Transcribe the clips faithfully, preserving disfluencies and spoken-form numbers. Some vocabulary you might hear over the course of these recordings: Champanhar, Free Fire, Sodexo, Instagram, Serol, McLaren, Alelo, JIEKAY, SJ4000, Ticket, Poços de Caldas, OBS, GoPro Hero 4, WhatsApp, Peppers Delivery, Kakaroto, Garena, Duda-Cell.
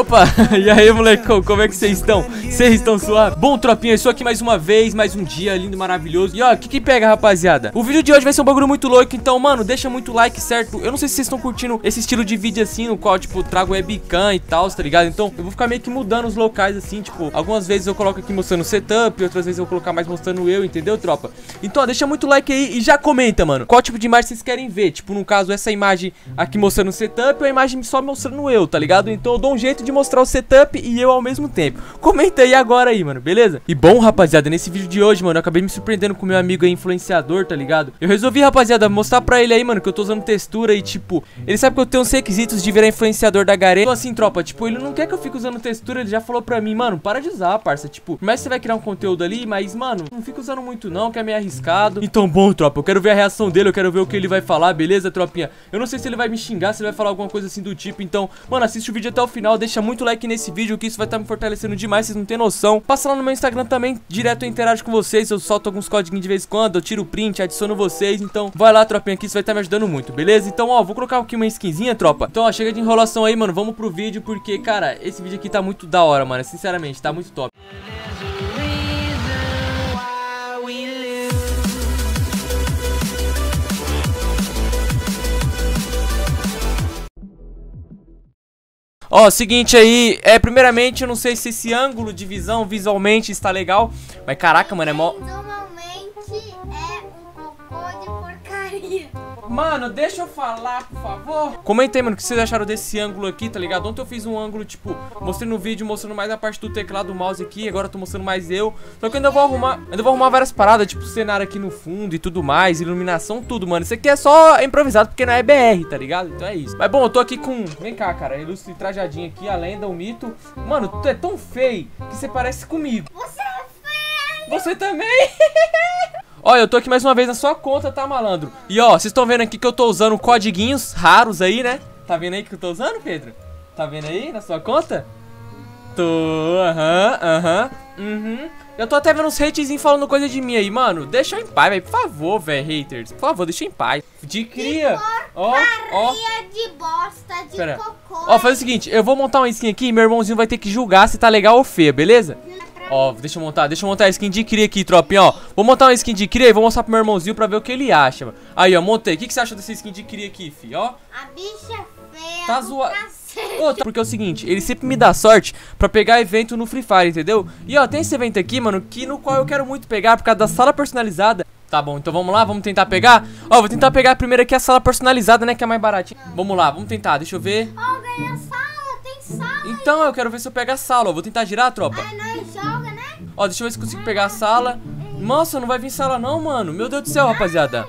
Opa, e aí molecão, como é que vocês estão? Vocês estão suave? Bom, tropinha, eu sou aqui mais uma vez, mais um dia lindo, maravilhoso. E ó, o que que pega, rapaziada? O vídeo de hoje vai ser um bagulho muito louco, então, mano, deixa muito like, certo? Eu não sei se vocês estão curtindo esse estilo de vídeo assim, no qual, tipo, trago webcam e tal, tá ligado? Então, eu vou ficar meio que mudando os locais assim, tipo, algumas vezes eu coloco aqui mostrando o setup, outras vezes eu vou colocar mais mostrando eu, entendeu, tropa? Então, ó, deixa muito like aí e já comenta, mano, qual tipo de imagem vocês querem ver. Tipo, no caso, essa imagem aqui mostrando o setup ou a imagem só mostrando eu, tá ligado? Então, eu dou um jeito de mostrar o setup e eu ao mesmo tempo. Comenta aí agora aí, mano, beleza? E bom, rapaziada, nesse vídeo de hoje, mano, eu acabei me surpreendendo com meu amigo aí, influenciador, tá ligado? Eu resolvi, rapaziada, mostrar pra ele aí, mano, que eu tô usando textura e, tipo, ele sabe que eu tenho uns requisitos de virar influenciador da Garena. Então, assim, tropa, tipo, ele não quer que eu fique usando textura, ele já falou pra mim, mano, para de usar, parça, tipo, mas você vai criar um conteúdo ali, mas, mano, não fica usando muito não, que é meio arriscado. Então, bom, tropa, eu quero ver a reação dele, eu quero ver o que ele vai falar, beleza, tropinha? Eu não sei se ele vai me xingar, se ele vai falar alguma coisa assim do tipo, então, mano, assiste o vídeo até o final, deixa muito like nesse vídeo, que isso vai estar me fortalecendo demais, vocês não tem noção. Passa lá no meu Instagram também, direto eu interajo com vocês, eu solto alguns códigos de vez em quando, eu tiro o print, adiciono vocês, então, vai lá, tropinha, que isso vai estar me ajudando muito, beleza? Então, ó, vou colocar aqui uma skinzinha, tropa. Então, ó, chega de enrolação aí, mano, vamos pro vídeo, porque, cara, esse vídeo aqui tá muito da hora, mano, sinceramente, tá muito top. Ó, oh, seguinte aí, é, primeiramente, eu não sei se esse ângulo de visão visualmente está legal, mas caraca, mano, é mó... Normalmente é um cocô de porcaria. Mano, deixa eu falar, por favor. Comenta aí, mano, o que vocês acharam desse ângulo aqui, tá ligado? Ontem eu fiz um ângulo, tipo, mostrei no vídeo, mostrando mais a parte do teclado do mouse aqui, agora eu tô mostrando mais eu. Só que eu ainda vou arrumar, ainda vou arrumar várias paradas, tipo, cenário aqui no fundo e tudo mais, iluminação, tudo, mano. Isso aqui é só improvisado, porque não é B R, tá ligado? Então é isso. Mas bom, eu tô aqui com, vem cá, cara, ilustre trajadinho aqui, a lenda, o mito. Mano, tu é tão feio que você parece comigo. Você é feio! Você também! Olha, eu tô aqui mais uma vez na sua conta, tá, malandro? E ó, vocês estão vendo aqui que eu tô usando codiguinhos raros aí, né? Tá vendo aí que eu tô usando, Pedro? Tá vendo aí na sua conta? Tô, aham, aham, uhum. Eu tô até vendo uns haterzinhos falando coisa de mim aí, mano. Deixa eu em paz, velho, por favor, velho, haters. Por favor, deixa eu em paz. De cria. Ó, ó. De bosta, de pera. Cocô. Ó, faz o seguinte, eu vou montar uma skin aqui e meu irmãozinho vai ter que julgar se tá legal ou feia, beleza? Ó, deixa eu montar, deixa eu montar a skin de cria aqui, tropinha, ó. Vou montar uma skin de cria e vou mostrar pro meu irmãozinho pra ver o que ele acha, mano. Aí, ó, montei. O que, que você acha dessa skin de cria aqui, fi, ó? A bicha feia. Tá zoada. Oh, tá... Porque é o seguinte, ele sempre me dá sorte pra pegar evento no Free Fire, entendeu? E, ó, tem esse evento aqui, mano, que no qual eu quero muito pegar por causa da sala personalizada. Tá bom, então vamos lá, vamos tentar pegar. Ó, vou tentar pegar primeiro aqui a sala personalizada, né, que é mais baratinha. Vamos lá, vamos tentar, deixa eu ver. Ó, ganhei a sala, tem sala. Então, eu quero ver se eu pego a sala, ó. Vou tentar girar, tropa. Ai, não. Joga, né? Ó, deixa eu ver se consigo pegar a sala. Nossa, não vai vir sala não, mano. Meu Deus do céu, rapaziada.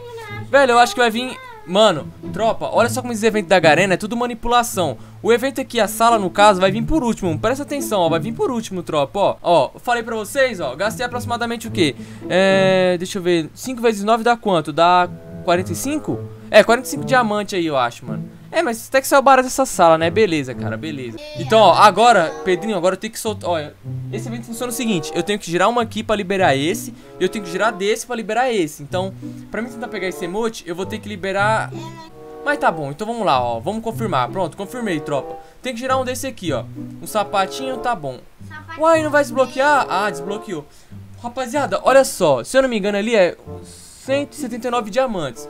Velho, eu acho que vai vir... Mano, tropa, olha só como esses eventos da Garena é tudo manipulação. O evento aqui, a sala, no caso, vai vir por último. Presta atenção, ó, vai vir por último, tropa, ó. Ó, falei pra vocês, ó, gastei aproximadamente o quê? É... Deixa eu ver. cinco vezes nove dá quanto? Dá quarenta e cinco? É, quarenta e cinco diamante aí, eu acho, mano. É, mas até que saiu barato essa sala, né? Beleza, cara, beleza. Então, ó, agora, Pedrinho, agora eu tenho que soltar... Olha, esse evento funciona o seguinte. Eu tenho que girar uma aqui pra liberar esse. E eu tenho que girar desse pra liberar esse. Então, pra mim tentar pegar esse emote, eu vou ter que liberar... Mas tá bom, então vamos lá, ó. Vamos confirmar. Pronto, confirmei, tropa. Tem que girar um desse aqui, ó. Um sapatinho, tá bom. Uai, não vai desbloquear? Ah, desbloqueou. Rapaziada, olha só. Se eu não me engano ali é cento e setenta e nove diamantes.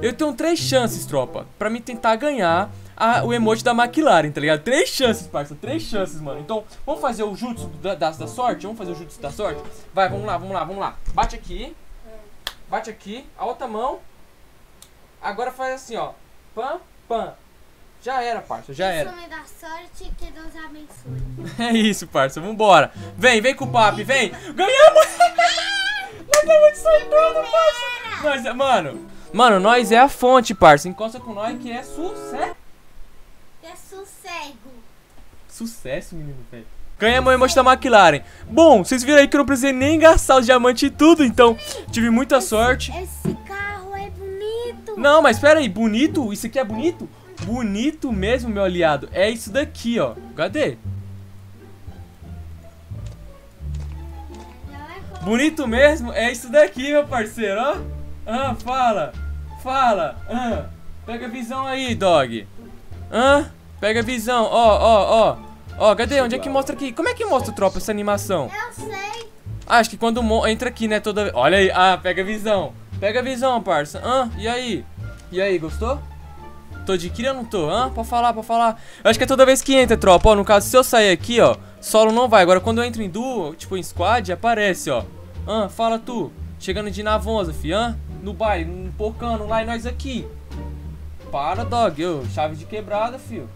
Eu tenho três chances, tropa, pra me tentar ganhar a, o emote da McLaren, tá ligado? Três chances, parça, três chances, mano. Então, vamos fazer o jutsu da, da, da sorte? Vamos fazer o jutsu da sorte? Vai, vamos lá, vamos lá, vamos lá. Bate aqui. Bate aqui, a outra mão. Agora faz assim, ó. Pam, pam. Já era, parça, já era. Da sorte, que Deus abençoe. É isso, parça, vambora. Vem, vem com o papi, vem. Ganhamos! Nós estamos desfrutando, parça. Mas, mano... Mano, nós é a fonte, parça. Encosta com nós que é sucesso. É sossego. Sucesso, menino, velho. Ganhamos o emote da McLaren. Bom, vocês viram aí que eu não precisei nem gastar os diamantes e tudo, então tive muita esse, sorte. Esse carro é bonito. Não, mas pera aí, bonito? Isso aqui é bonito? Bonito mesmo, meu aliado. É isso daqui, ó. Cadê? Bonito mesmo? É isso daqui, meu parceiro, ó. Ah, fala. Fala, ah, pega a visão aí, dog. Ah, pega a visão, ó, ó, ó. Ó, oh, cadê? Onde é que mostra aqui? Como é que mostra, tropa, essa animação? Eu sei. Ah, acho que quando entra aqui, né, toda... Olha aí. Ah, pega a visão. Pega a visão, parça. Ah, e aí? E aí, gostou? Tô de cria ou não tô? Hã? Pode falar, pode falar. Eu acho que é toda vez que entra, tropa. Ó, no caso, se eu sair aqui, ó, solo não vai. Agora, quando eu entro em duo, tipo, em squad, aparece, ó. Hã? Fala tu. Chegando de Navonza, fi. Hã? No baile, no porcano lá e nós aqui. Para, dog. Eu, chave de quebrada, fio.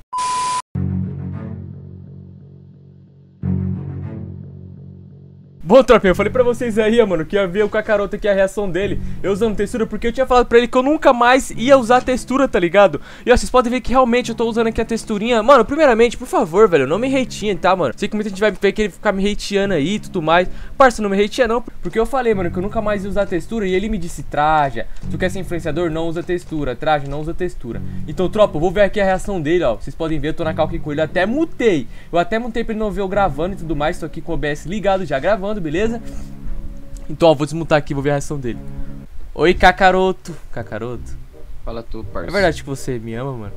Bom, tropinha, eu falei pra vocês aí, mano, que ia ver o Kakaroto aqui, a reação dele, eu usando textura, porque eu tinha falado pra ele que eu nunca mais ia usar textura, tá ligado? E ó, vocês podem ver que realmente eu tô usando aqui a texturinha. Mano, primeiramente, por favor, velho, não me hateiem, tá, mano? Sei que muita gente vai ver que ele ficar me hateando aí e tudo mais. Parça, não me hateia não, porque eu falei, mano, que eu nunca mais ia usar textura e ele me disse, Traja, tu quer ser influenciador? Não usa textura, Traja, não usa textura. Então, tropa, eu vou ver aqui a reação dele, ó, vocês podem ver, eu tô na calca com ele, eu até mutei. Eu até mutei pra ele não ver eu gravando e tudo mais, tô aqui com o O B S ligado já, gravando. Beleza? Então, ó, vou desmutar aqui, vou ver a reação dele. Oi, Kakaroto. Kakaroto? Fala tu, parceiro. É verdade que você me ama, mano?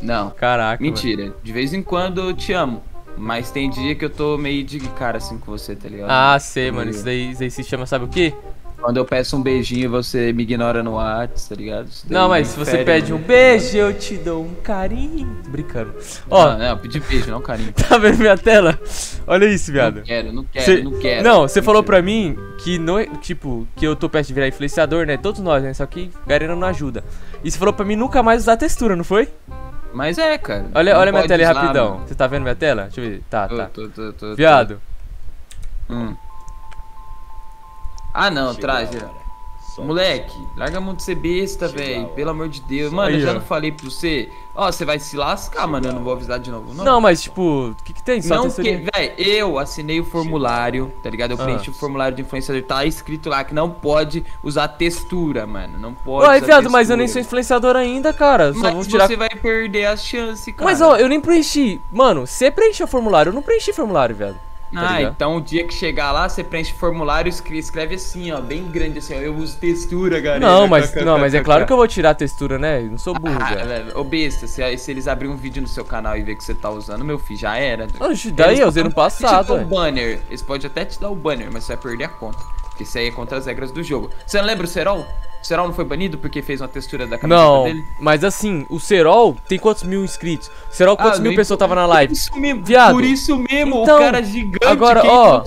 Não. Caraca. Mentira. Mano. De vez em quando eu te amo. Mas tem dia que eu tô meio de cara assim com você, tá ligado? Ah, sei, mano. Isso daí, isso daí se chama, sabe o quê? Quando eu peço um beijinho, você me ignora no WhatsApp, tá ligado? Não, mas se você pede um beijo, eu te dou um carinho. Tô brincando. Ó, não, não, pedi beijo, não carinho. Tá vendo minha tela? Olha isso, viado. Não quero, não quero, cê... não quero. Não, você falou pra mim que, no... tipo, que eu tô perto de virar influenciador, né? Todos nós, né? Só que Garena não ajuda. E você falou pra mim nunca mais usar textura, não foi? Mas é, cara. Olha, olha minha tela aí rapidão. Você tá vendo minha tela? Deixa eu ver. Tá, tá. Tô, tô, tô, tô, viado. Tô. Hum. Ah não, traz. Moleque, larga a mão de ser besta, velho. Pelo amor de Deus. Mano, eu já não falei pra você. Ó, você vai se lascar, mano. Eu não vou avisar de novo. Não, não mas tipo, o que, que tem? Só não que, velho, eu assinei o formulário, tá ligado? Eu preenchi ah. o formulário de influenciador. Tá escrito lá que não pode usar textura, mano. Não pode. Ué, viado, mas eu nem sou influenciador ainda, cara. Só mas vou tirar... você vai perder a chance, cara. Mas ó, eu nem preenchi. Mano, você preencheu o formulário. Eu não preenchi o formulário, velho. Tá ah, então o dia que chegar lá, você preenche o formulário e escreve, escreve assim, ó, bem grande assim, ó, eu uso textura, galera. Não, mas, não, mas é claro que eu vou tirar a textura, né? Eu não sou burro, ah, velho. Ô besta, se, se eles abrirem um vídeo no seu canal e ver que você tá usando, meu filho, já era. Não, daí eu usei no passado. Eles, banner. eles podem até te dar o banner, mas você vai perder a conta, porque isso aí é contra as regras do jogo. Você não lembra o Serol? O Serol não foi banido porque fez uma textura da camiseta não, dele? Não, mas assim, o Serol tem quantos mil inscritos? O Serol, quantos ah, mil pessoas tava na live? Por isso mesmo, viado. Por isso mesmo, então, o cara gigante. Agora, ó,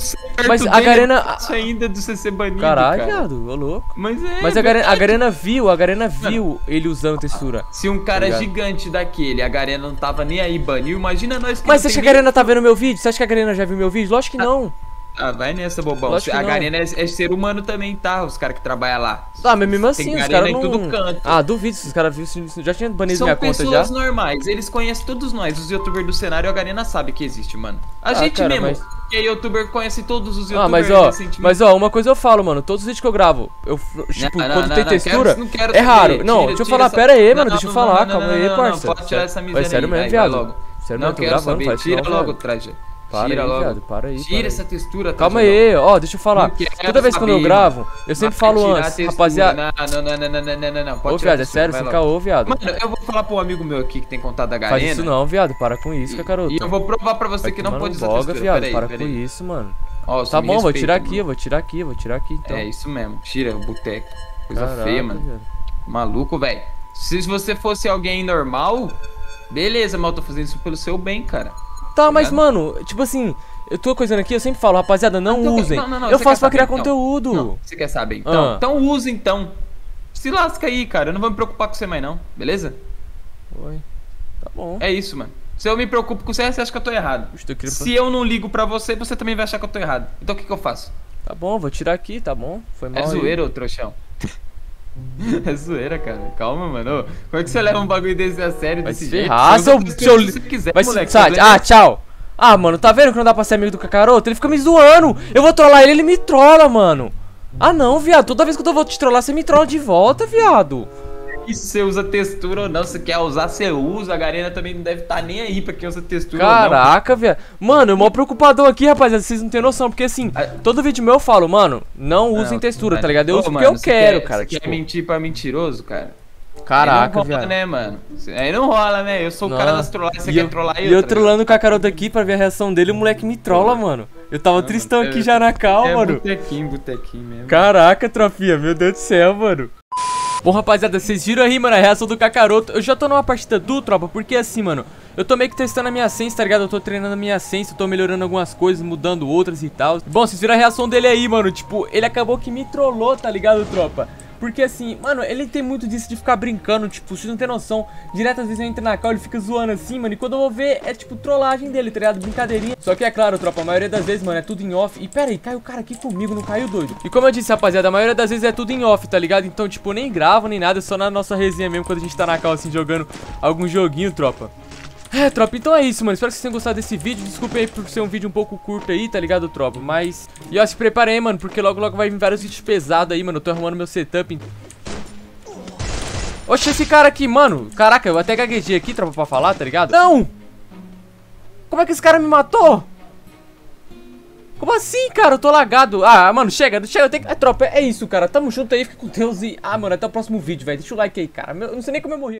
mas a Garena... ainda do C C banido, caralho, cara. Viado, ô louco. Mas é, mas a Garena, a Garena viu, a Garena viu mano, ele usando textura. Se um cara tá gigante daquele, a Garena não tava nem aí baniu, imagina nós que... Mas você acha que a Garena tá vendo meu vídeo? Você acha que a Garena já viu meu vídeo? Lógico que não. Ah, vai nessa, bobão. A Garena é, é ser humano também, tá? Os caras que trabalham lá. Ah, mas mesmo assim, os caras não... tudo canto. Ah, duvido se os caras já tinham banido minha conta já. São pessoas normais, eles conhecem todos nós. Os youtubers do cenário, a Garena sabe que existe, mano. A ah, gente cara, mesmo, mas... que é youtuber, conhece todos os youtubers. Ah, mas ó, mas ó, uma coisa eu falo, mano. Todos os vídeos que eu gravo, eu, tipo, não, não, quando não, tem não, textura, não quero, não quero é raro. Tira, não, deixa eu falar, essa... pera aí, não, mano, não, deixa eu falar, calma aí, parça. Pode tirar essa miséria. Sério mesmo, viado. Sério mesmo, eu tô gravando, tira logo, Traje. Para tira aí, logo. Viado, para aí. Tira para essa aí. Textura. Calma aí, ó, deixa eu falar. Toda vez saber, quando eu gravo, eu sempre falo antes, rapaziada. Não, não, não, não, não, não, não, não. Pode ô, viado, é sério, sem caô, viado. Mano, eu vou falar pra um amigo meu aqui que tem contato da Garena. Faz isso não, viado, para com isso, Kakaroto. E eu vou provar pra você vai que não pode usar boga, textura. Viado, peraí, para peraí. Com isso, mano. Ó, tá bom, respeito, vou tirar aqui, mano. vou tirar aqui, vou tirar aqui, então. É isso mesmo, tira o boteco. Coisa feia, mano. Maluco, velho. Se você fosse alguém normal, beleza, mas eu tô fazendo isso pelo seu bem, cara. Tá, mas mano, tipo assim, eu tô coisando aqui, eu sempre falo, rapaziada, não então, usem. Não, não, não, eu faço pra criar então. Conteúdo. Não, você quer saber? Então, ah. então usa então. Se lasca aí, cara. Eu não vou me preocupar com você mais não, beleza? Oi. Tá bom. É isso, mano. Se eu me preocupo com você, você acha que eu tô errado. Eu tô Se eu não ligo pra você, você também vai achar que eu tô errado. Então o que que eu faço? Tá bom, vou tirar aqui, tá bom? Foi mal. É zoeira, ô trouxão. É zoeira, cara. Calma, mano. Como é que você leva um bagulho desse a sério vai desse se jeito? Ah, seu... Se eu... se quiser, vai moleque, se... Ah, tchau. Ah, mano, tá vendo que não dá pra ser amigo do Kakaroto? Ele fica me zoando. Eu vou trollar ele, ele me trola, mano. Ah, não, viado. Toda vez que eu vou te trollar, você me trola de volta, viado. E se você usa textura ou não, se quer usar, você usa. A Garena também não deve estar nem aí pra quem usa textura ou não. Caraca, velho. Mano, eu mó preocupadão aqui, rapaziada. Vocês não tem noção, porque assim, a... todo vídeo meu eu falo, mano, não usem textura, tá ligado? Eu uso porque eu quero, cara. Você quer mentir pra mentiroso, cara? Caraca, velho. Né, mano? Aí não rola, né? Eu sou não. o cara das trolladas, você e quer eu, trollar e eu. E eu trollando o Kakaroto aqui pra ver a reação dele, o moleque me trolla, mano. Eu tava não, tristão eu, aqui eu, já na calma, é, mano. É botequinho, botequinho mesmo. Caraca, trofia, meu Deus do céu, mano. Bom, rapaziada, vocês viram aí, mano, a reação do Kakaroto. Eu já tô numa partida do tropa, porque assim, mano, eu tô meio que testando a minha sense, tá ligado? Eu tô treinando a minha sense, eu tô melhorando algumas coisas, mudando outras e tal. Bom, vocês viram a reação dele aí, mano, tipo, ele acabou que me trollou, tá ligado, tropa? Porque assim, mano, ele tem muito disso de ficar brincando, tipo, vocês não tem noção. Direto às vezes eu entro na cal, ele fica zoando assim, mano. E quando eu vou ver, é tipo trollagem dele, tá ligado? Brincadeirinha. Só que é claro, tropa, a maioria das vezes, mano, é tudo em off. E pera aí, caiu o cara aqui comigo, não caiu doido. E como eu disse, rapaziada, a maioria das vezes é tudo em off, tá ligado? Então, tipo, nem gravo, nem nada, é só na nossa resenha mesmo, quando a gente tá na cal, assim, jogando algum joguinho, tropa. É, tropa, então é isso, mano, espero que vocês tenham gostado desse vídeo. Desculpem aí por ser um vídeo um pouco curto aí, tá ligado, tropa? Mas, e ó, se preparem aí, mano, porque logo logo vai vir vários vídeos pesados aí, mano. Eu tô arrumando meu setup. Oxe, esse cara aqui, mano. Caraca, eu até gaguejei aqui, tropa, pra falar, tá ligado? Não! Como é que esse cara me matou? Como assim, cara? Eu tô lagado. Ah, mano, chega, chega, eu tenho que... É, tropa, é isso, cara, tamo junto aí, fica com Deus e... Ah, mano, até o próximo vídeo, velho, deixa o like aí, cara, eu não sei nem como eu morri.